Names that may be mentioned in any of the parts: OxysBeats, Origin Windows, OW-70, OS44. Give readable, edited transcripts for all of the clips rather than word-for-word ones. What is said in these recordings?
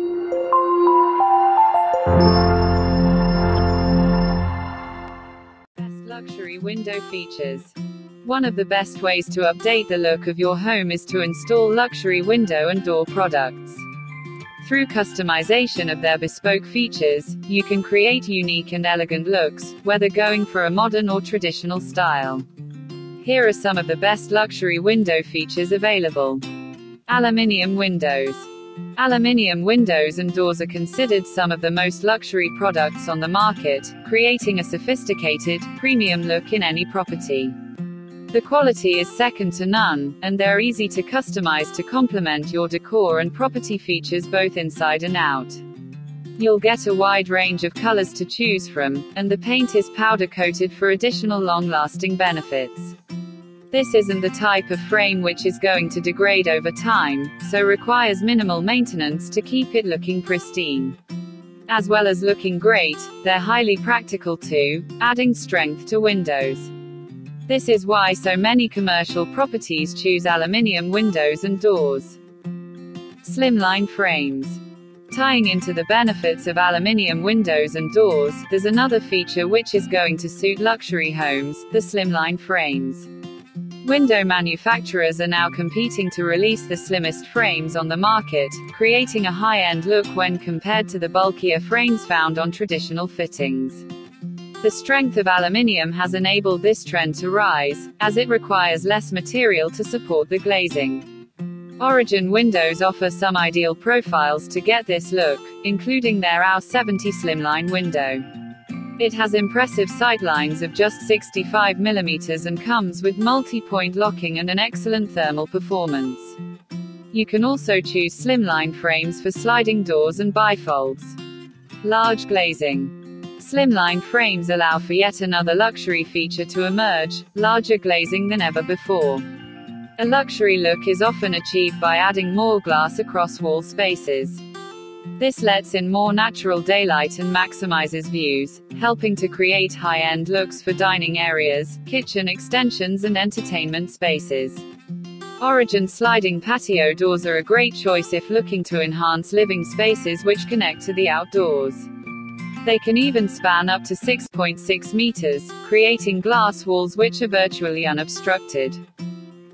Best luxury window features. One of the best ways to update the look of your home is to install luxury window and door products. Through customization of their bespoke features, you can create unique and elegant looks, whether going for a modern or traditional style. Here are some of the best luxury window features available. Aluminium windows. Aluminium windows and doors are considered some of the most luxury products on the market, creating a sophisticated, premium look in any property. The quality is second to none, and they're easy to customize to complement your decor and property features both inside and out. You'll get a wide range of colors to choose from, and the paint is powder coated for additional long-lasting benefits. This isn't the type of frame which is going to degrade over time, so requires minimal maintenance to keep it looking pristine. As well as looking great, they're highly practical too, adding strength to windows. This is why so many commercial properties choose aluminium windows and doors. Slimline frames. Tying into the benefits of aluminium windows and doors, there's another feature which is going to suit luxury homes, the slimline frames. Window manufacturers are now competing to release the slimmest frames on the market, creating a high-end look when compared to the bulkier frames found on traditional fittings. The strength of aluminium has enabled this trend to rise, as it requires less material to support the glazing. Origin Windows offer some ideal profiles to get this look, including their OW-70 slimline window. It has impressive sidelines of just 65 mm and comes with multi-point locking and an excellent thermal performance. You can also choose slimline frames for sliding doors and bifolds. Large glazing. Slimline frames allow for yet another luxury feature to emerge, larger glazing than ever before. A luxury look is often achieved by adding more glass across wall spaces. This lets in more natural daylight and maximizes views, helping to create high-end looks for dining areas, kitchen extensions and entertainment spaces. Origin sliding patio doors are a great choice if looking to enhance living spaces which connect to the outdoors. They can even span up to 6.6 meters, creating glass walls which are virtually unobstructed.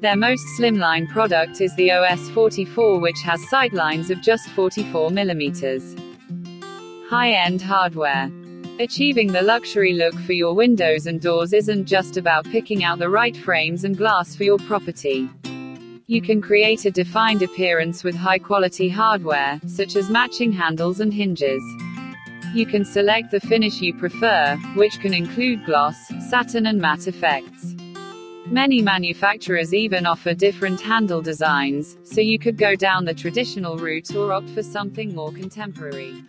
Their most slimline product is the OS44, which has sidelines of just 44 millimeters. High-end hardware. Achieving the luxury look for your windows and doors isn't just about picking out the right frames and glass for your property. You can create a defined appearance with high-quality hardware, such as matching handles and hinges. You can select the finish you prefer, which can include gloss, satin and matte effects. Many manufacturers even offer different handle designs, so you could go down the traditional route or opt for something more contemporary.